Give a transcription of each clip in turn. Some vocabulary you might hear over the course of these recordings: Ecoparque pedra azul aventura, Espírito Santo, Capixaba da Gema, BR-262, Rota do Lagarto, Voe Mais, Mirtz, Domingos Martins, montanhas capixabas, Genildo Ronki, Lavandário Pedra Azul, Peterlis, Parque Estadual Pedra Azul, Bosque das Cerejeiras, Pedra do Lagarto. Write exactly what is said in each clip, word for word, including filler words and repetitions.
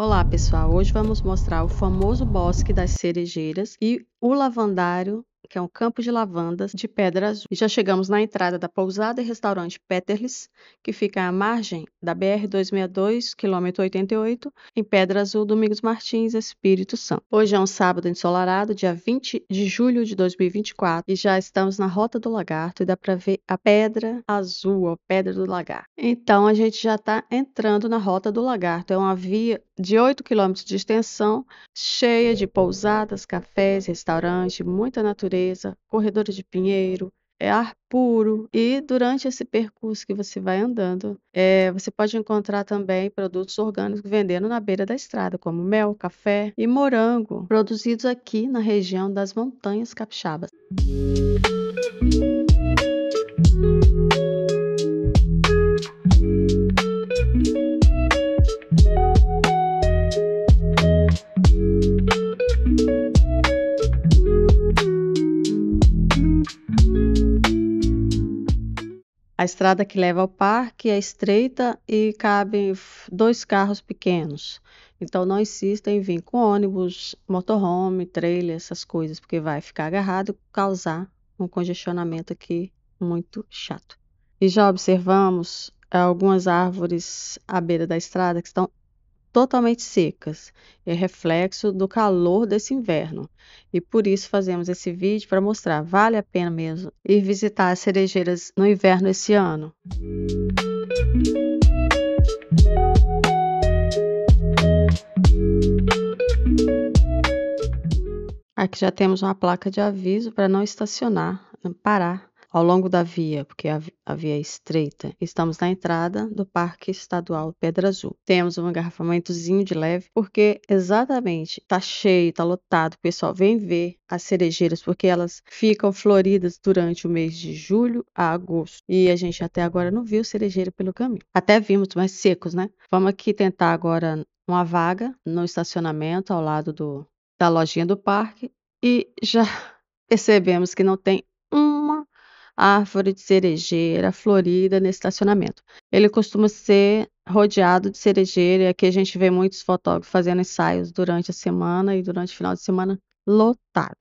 Olá pessoal, hoje vamos mostrar o famoso Bosque das Cerejeiras e o Lavandário, que é um campo de lavandas de Pedra Azul. E já chegamos na entrada da pousada e restaurante Peterlis, que fica à margem da B R duzentos e sessenta e dois, quilômetro oitenta e oito, em Pedra Azul, Domingos Martins, Espírito Santo. Hoje é um sábado ensolarado, dia vinte de julho de dois mil e vinte e quatro, e já estamos na Rota do Lagarto e dá para ver a Pedra Azul, ou Pedra do Lagarto. Então a gente já está entrando na Rota do Lagarto, é uma via de oito quilômetros de extensão, cheia de pousadas, cafés, restaurantes, muita natureza, corredores de pinheiro, é ar puro. E durante esse percurso que você vai andando, é, você pode encontrar também produtos orgânicos vendendo na beira da estrada, como mel, café e morango, produzidos aqui na região das Montanhas Capixabas. A estrada que leva ao parque é estreita e cabem dois carros pequenos. Então não insista em vir com ônibus, motorhome, trailer, essas coisas, porque vai ficar agarrado e causar um congestionamento aqui muito chato. E já observamos algumas árvores à beira da estrada que estão totalmente secas. É reflexo do calor desse inverno. E por isso fazemos esse vídeo para mostrar, vale a pena mesmo ir visitar as cerejeiras no inverno esse ano. Aqui já temos uma placa de aviso para não estacionar, não parar ao longo da via, porque a via é estreita. Estamos na entrada do Parque Estadual Pedra Azul. Temos um engarrafamentozinho de leve, porque exatamente tá cheio, tá lotado. O pessoal vem ver as cerejeiras, porque elas ficam floridas durante o mês de julho a agosto. E a gente até agora não viu cerejeira pelo caminho. Até vimos, mas secos, né? Vamos aqui tentar agora uma vaga no estacionamento ao lado do, da lojinha do parque. E já percebemos que não tem uma árvore de cerejeira florida nesse estacionamento. Ele costuma ser rodeado de cerejeira, e aqui a gente vê muitos fotógrafos fazendo ensaios durante a semana e durante o final de semana lotado.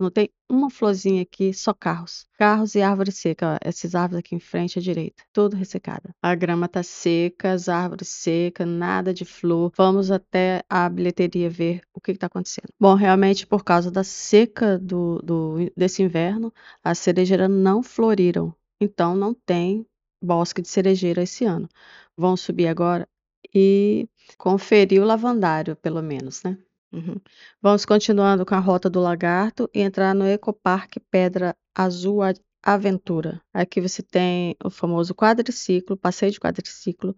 Não tem uma florzinha aqui, só carros. Carros e árvore seca. Ó, essas árvores aqui em frente à direita, tudo ressecada. A grama tá seca, as árvores secas, nada de flor. Vamos até a bilheteria ver o que que tá acontecendo. Bom, realmente por causa da seca do, do, desse inverno, as cerejeiras não floriram. Então não tem bosque de cerejeira esse ano. Vamos subir agora e conferir o lavandário, pelo menos, né? Uhum. Vamos continuando com a Rota do Lagarto e entrar no Ecoparque Pedra Azul Aventura. Aqui você tem o famoso quadriciclo, passeio de quadriciclo,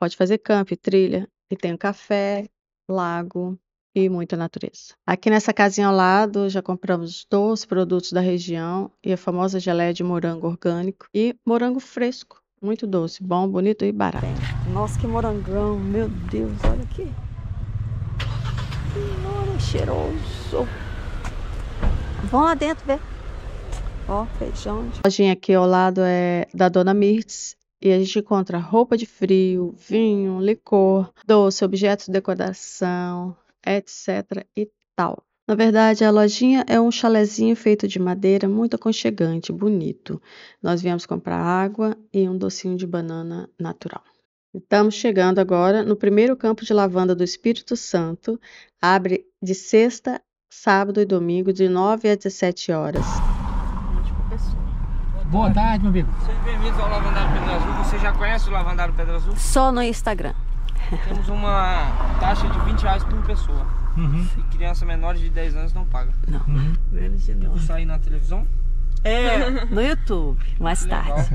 pode fazer camping, trilha, e tem um café, lago e muita natureza. Aqui nessa casinha ao lado já compramos dois produtos da região e a famosa geleia de morango orgânico e morango fresco, muito doce, bom, bonito e barato. Nossa, que morangão, meu Deus, olha aqui. Olha, cheiroso. Vão lá dentro ver. Ó, feijão. A lojinha aqui ao lado é da dona Mirtz. E a gente encontra roupa de frio, vinho, licor, doce, objetos de decoração, etc e tal. Na verdade, a lojinha é um chalezinho feito de madeira, muito aconchegante, bonito. Nós viemos comprar água e um docinho de banana natural. Estamos chegando agora no primeiro campo de lavanda do Espírito Santo. Abre de sexta, sábado e domingo, de nove às dezessete horas. Boa tarde, meu amigo. Sejam bem-vindos ao Lavandário Pedra Azul. Você já conhece o Lavandário Pedra Azul? Só no Instagram. Temos uma taxa de vinte reais por pessoa. Uhum. E criança menor de dez anos não paga. Não. Uhum. Menos de nove. Sair na televisão? É, no YouTube, mais legal. Tarde.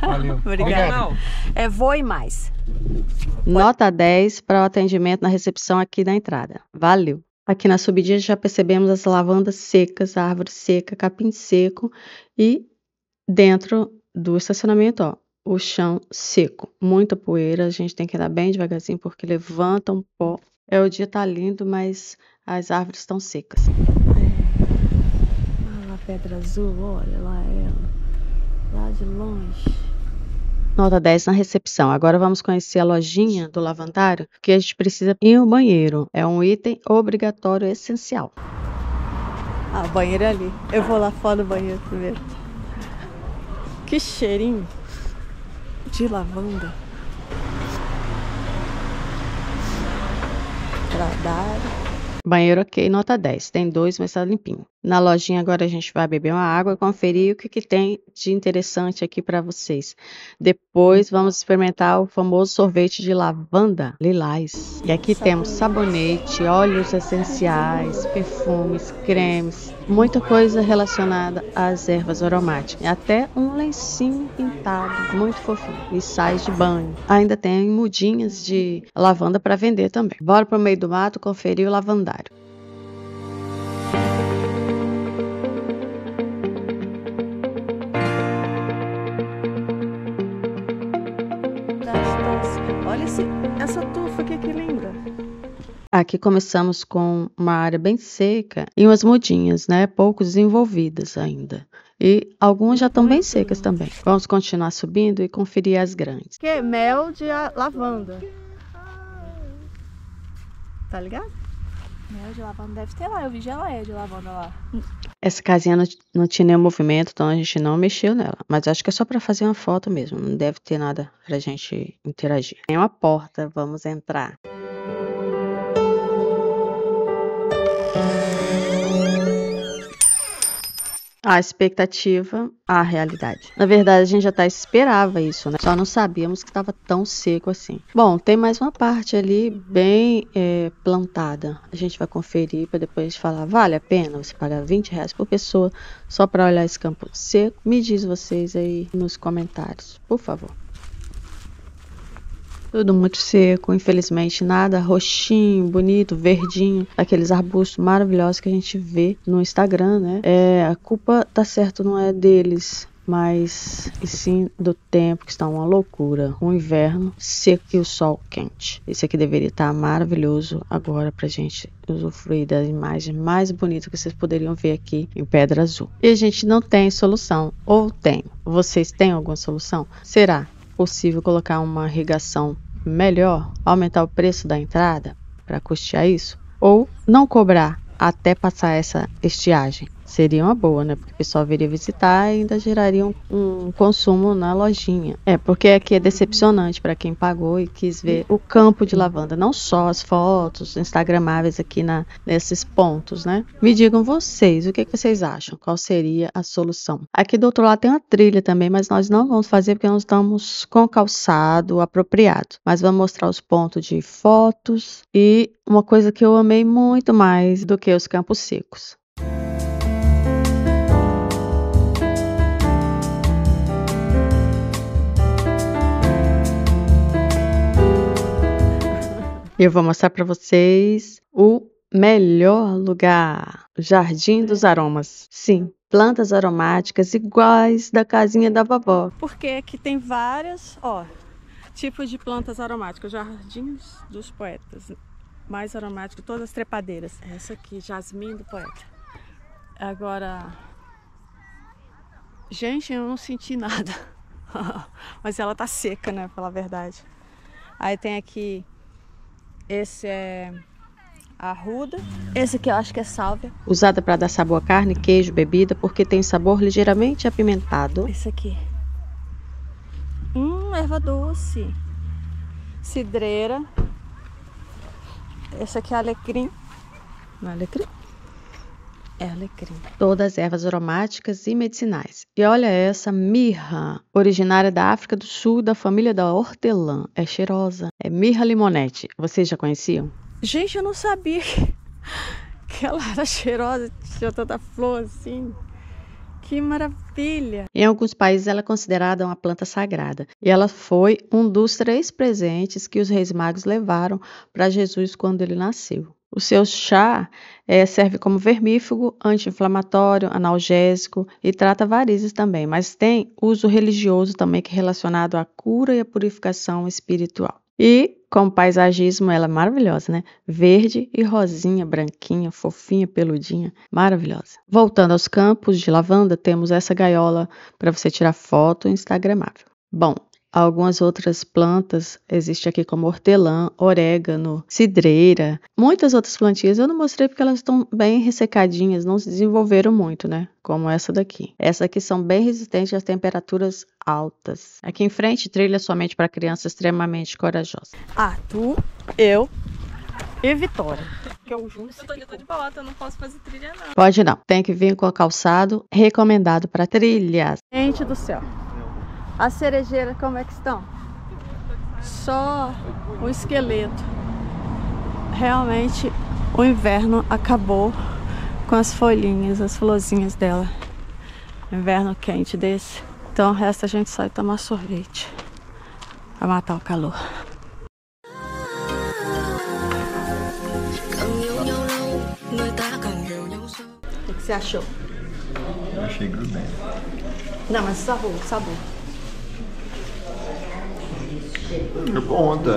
Valeu. Obrigada. É Voe Mais. Nota dez para o atendimento na recepção aqui da entrada. Valeu. Aqui na subidinha já percebemos as lavandas secas, a árvore seca, capim seco e dentro do estacionamento, ó, o chão seco. Muita poeira, a gente tem que andar bem devagarzinho porque levanta um pó. É, o dia tá lindo, mas as árvores estão secas. Pedra Azul, olha lá ela, lá de longe. Nota dez na recepção. Agora vamos conhecer a lojinha do lavandário, que a gente precisa ir ao banheiro. É um item obrigatório essencial. Ah, o banheiro é ali. Eu vou lá fora do banheiro primeiro. Que cheirinho de lavanda. Lavandário. Banheiro ok, nota dez. Tem dois, mas tá limpinho. Na lojinha agora a gente vai beber uma água e conferir o que, que tem de interessante aqui para vocês. Depois vamos experimentar o famoso sorvete de lavanda lilás. E aqui temos sabonete, óleos essenciais, perfumes, cremes, muita coisa relacionada às ervas aromáticas. Até um lencinho pintado, muito fofinho. E sais de banho. Ainda tem mudinhas de lavanda para vender também. Bora pro meio do mato conferir o lavandário. Olha esse, essa tufa aqui, que linda. Aqui começamos com uma área bem seca e umas mudinhas, né? Pouco desenvolvidas ainda. E algumas já estão bem secas também. Vamos continuar subindo e conferir as grandes. Que é mel de lavanda. Tá ligado? Mel de lavanda deve ter lá, eu vi geleia de lavanda lá. Essa casinha não, não tinha nenhum movimento, então a gente não mexeu nela. Mas acho que é só pra fazer uma foto mesmo, não deve ter nada pra gente interagir. Tem uma porta, vamos entrar. A expectativa, a realidade. Na verdade, a gente já tá, esperava isso, né? Só não sabíamos que estava tão seco assim. Bom, tem mais uma parte ali bem é, plantada. A gente vai conferir para depois falar, vale a pena você pagar vinte reais por pessoa só para olhar esse campo seco? Me diz vocês aí nos comentários, por favor. Tudo muito seco, infelizmente nada roxinho, bonito, verdinho, aqueles arbustos maravilhosos que a gente vê no Instagram, né? É, a culpa, tá certo, não é deles, mas e sim do tempo, que está uma loucura. Um inverno seco e o sol quente. Esse aqui deveria estar maravilhoso agora pra gente usufruir da imagem mais bonita que vocês poderiam ver aqui em Pedra Azul. E a gente não tem solução, ou tem. Vocês têm alguma solução? Será possível colocar uma irrigação melhor, aumentar o preço da entrada para custear isso, ou não cobrar até passar essa estiagem? Seria uma boa, né? Porque o pessoal viria visitar e ainda geraria um, um consumo na lojinha. É, porque aqui é decepcionante para quem pagou e quis ver o campo de lavanda. Não só as fotos instagramáveis aqui na, nesses pontos, né? Me digam vocês, o que, que vocês acham? Qual seria a solução? Aqui do outro lado tem uma trilha também, mas nós não vamos fazer porque nós estamos com calçado apropriado. Mas vamos mostrar os pontos de fotos e uma coisa que eu amei muito mais do que os campos secos. Eu vou mostrar para vocês o melhor lugar, o Jardim dos Aromas. Sim, plantas aromáticas iguais da casinha da vovó. Porque aqui tem várias, ó, tipos de plantas aromáticas. Jardins dos Poetas, mais aromático, todas as trepadeiras. Essa aqui, jasmim do poeta. Agora, gente, eu não senti nada, mas ela tá seca, né, pela verdade. Aí tem aqui... Esse é arruda. Esse aqui eu acho que é sálvia. Usada para dar sabor a carne, queijo, bebida, porque tem sabor ligeiramente apimentado. Esse aqui. Hum, erva doce. Cidreira. Esse aqui é alecrim. Não é alecrim? É alecrim. Todas ervas aromáticas e medicinais. E olha essa mirra, originária da África do Sul, da família da hortelã. É cheirosa. É mirra limonete. Vocês já conheciam? Gente, eu não sabia que, que ela era cheirosa, tinha tanta flor assim. Que maravilha! Em alguns países ela é considerada uma planta sagrada. E ela foi um dos três presentes que os reis magos levaram para Jesus quando ele nasceu. O seu chá é, serve como vermífugo, anti-inflamatório, analgésico e trata varizes também, mas tem uso religioso também, que é relacionado à cura e à purificação espiritual. E, como paisagismo, ela é maravilhosa, né? Verde e rosinha, branquinha, fofinha, peludinha, maravilhosa. Voltando aos campos de lavanda, temos essa gaiola para você tirar foto instagramável. Bom, Algumas outras plantas existem aqui como hortelã, orégano, cidreira. Muitas outras plantinhas eu não mostrei porque elas estão bem ressecadinhas, não se desenvolveram muito, né? Como essa daqui. Essas aqui são bem resistentes às temperaturas altas. Aqui em frente, trilha somente para crianças extremamente corajosas. Ah, tu, eu e Vitória. Que eu juro, eu tô de, tô de bota, eu não posso fazer trilha não. Pode não, tem que vir com o calçado recomendado para trilhas. Gente do céu. As cerejeiras, como é que estão? Só um esqueleto. Realmente, o inverno acabou com as folhinhas, as florzinhas dela. Inverno quente desse. Então, resta a gente só ir tomar sorvete para matar o calor. O que você achou? Eu achei grudento. Não, mas sabor, sabor. É bom, tá?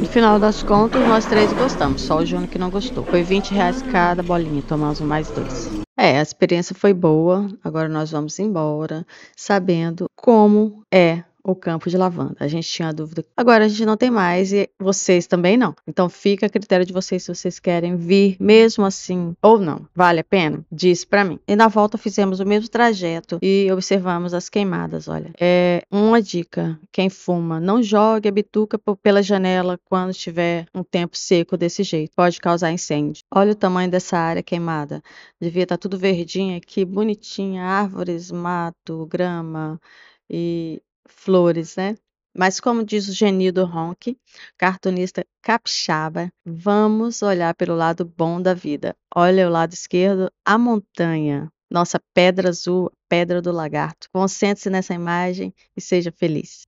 No final das contas, nós três gostamos, só o Júnior que não gostou. Foi vinte reais cada bolinha, tomamos mais dois. É, a experiência foi boa, agora nós vamos embora, sabendo como é o campo de lavanda. A gente tinha a dúvida, agora a gente não tem mais e vocês também não. Então fica a critério de vocês se vocês querem vir mesmo assim ou não. Vale a pena? Diz pra mim. E na volta fizemos o mesmo trajeto e observamos as queimadas, olha. É uma dica, quem fuma, não jogue a bituca pela janela quando tiver um tempo seco desse jeito. Pode causar incêndio. Olha o tamanho dessa área queimada. Devia estar tudo verdinho aqui, bonitinha, árvores, mato, grama e flores, né? Mas como diz o Genildo Ronki, cartunista capixaba, vamos olhar pelo lado bom da vida. Olha o lado esquerdo, a montanha, nossa pedra azul, pedra do lagarto. Concentre-se nessa imagem e seja feliz.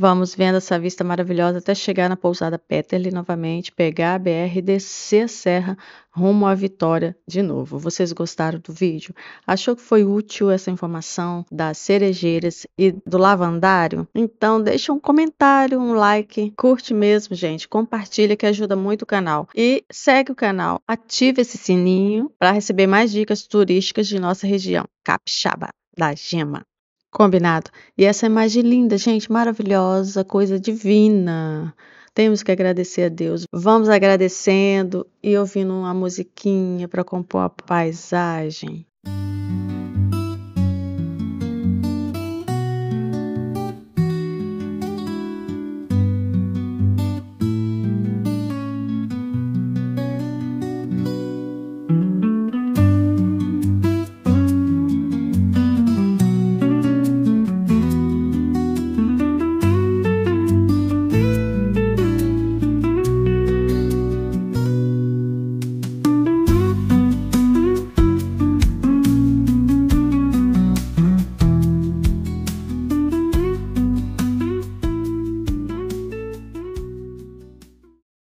Vamos vendo essa vista maravilhosa até chegar na pousada Peterlis novamente, pegar a B R e descer a serra rumo à Vitória de novo. Vocês gostaram do vídeo? Achou que foi útil essa informação das cerejeiras e do lavandário? Então deixa um comentário, um like, curte mesmo, gente, compartilha que ajuda muito o canal. E segue o canal, ativa esse sininho para receber mais dicas turísticas de nossa região, capixaba da gema. Combinado? E essa imagem linda, gente, maravilhosa, coisa divina. Temos que agradecer a Deus. Vamos agradecendo e ouvindo uma musiquinha para compor a paisagem.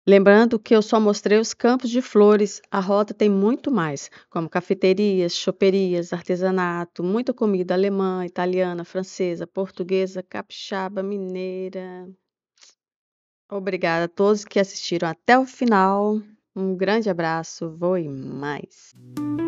Lembrando que eu só mostrei os campos de flores, a rota tem muito mais, como cafeterias, choperias, artesanato, muita comida alemã, italiana, francesa, portuguesa, capixaba, mineira. Obrigada a todos que assistiram até o final, um grande abraço, voe mais!